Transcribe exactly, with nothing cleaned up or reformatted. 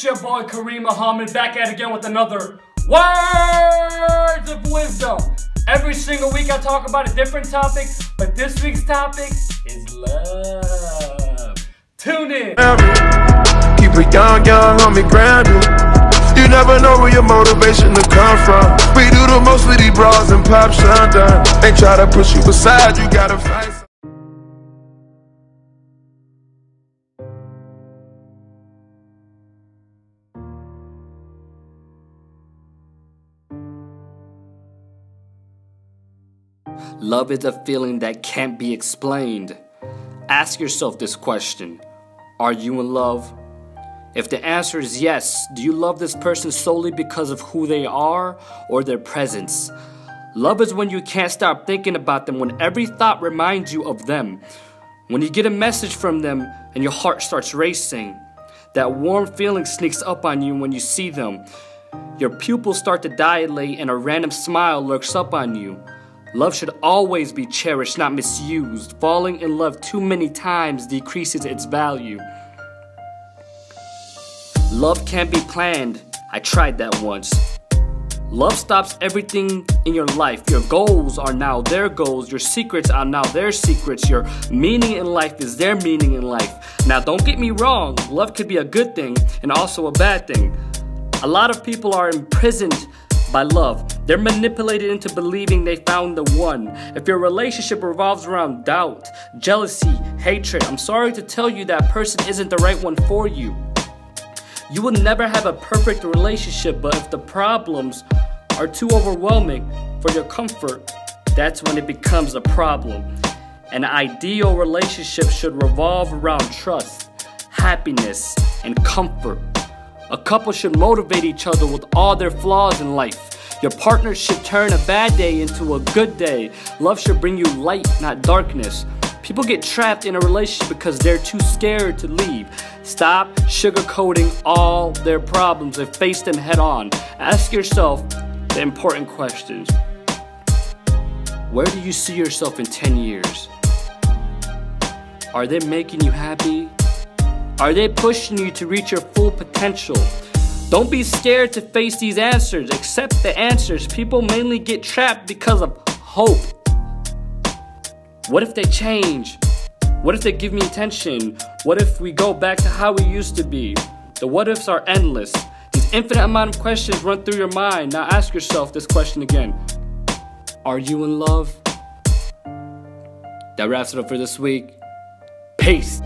It's your boy Kareem Muhammad back at it again with another Words of Wisdom. Every single week I talk about a different topic, but this week's topic is love. Tune in. Keep it young, young, homie, grab you. You never know where your motivation to come from. We do the most with these bras and pop shotgun. They try to push you aside, you gotta fight. Love is a feeling that can't be explained. Ask yourself this question: are you in love? If the answer is yes, do you love this person solely because of who they are or their presence? Love is when you can't stop thinking about them, when every thought reminds you of them. When you get a message from them and your heart starts racing, that warm feeling sneaks up on you when you see them. Your pupils start to dilate and a random smile lurks up on you. Love should always be cherished, not misused. Falling in love too many times decreases its value. Love can't be planned. I tried that once. Love stops everything in your life. Your goals are now their goals. Your secrets are now their secrets. Your meaning in life is their meaning in life. Now, don't get me wrong. Love could be a good thing and also a bad thing. A lot of people are imprisoned by love. They're manipulated into believing they found the one. If your relationship revolves around doubt, jealousy, hatred, I'm sorry to tell you that person isn't the right one for you. You will never have a perfect relationship, but if the problems are too overwhelming for your comfort, that's when it becomes a problem. An ideal relationship should revolve around trust, happiness, and comfort. A couple should motivate each other with all their flaws in life. Your partner should turn a bad day into a good day. Love should bring you light, not darkness. People get trapped in a relationship because they're too scared to leave. Stop sugarcoating all their problems and face them head on. Ask yourself the important questions. Where do you see yourself in ten years? Are they making you happy? Are they pushing you to reach your full potential? Don't be scared to face these answers. Accept the answers. People mainly get trapped because of hope. What if they change? What if they give me attention? What if we go back to how we used to be? The what ifs are endless. These infinite amount of questions run through your mind. Now ask yourself this question again. Are you in love? That wraps it up for this week. Peace.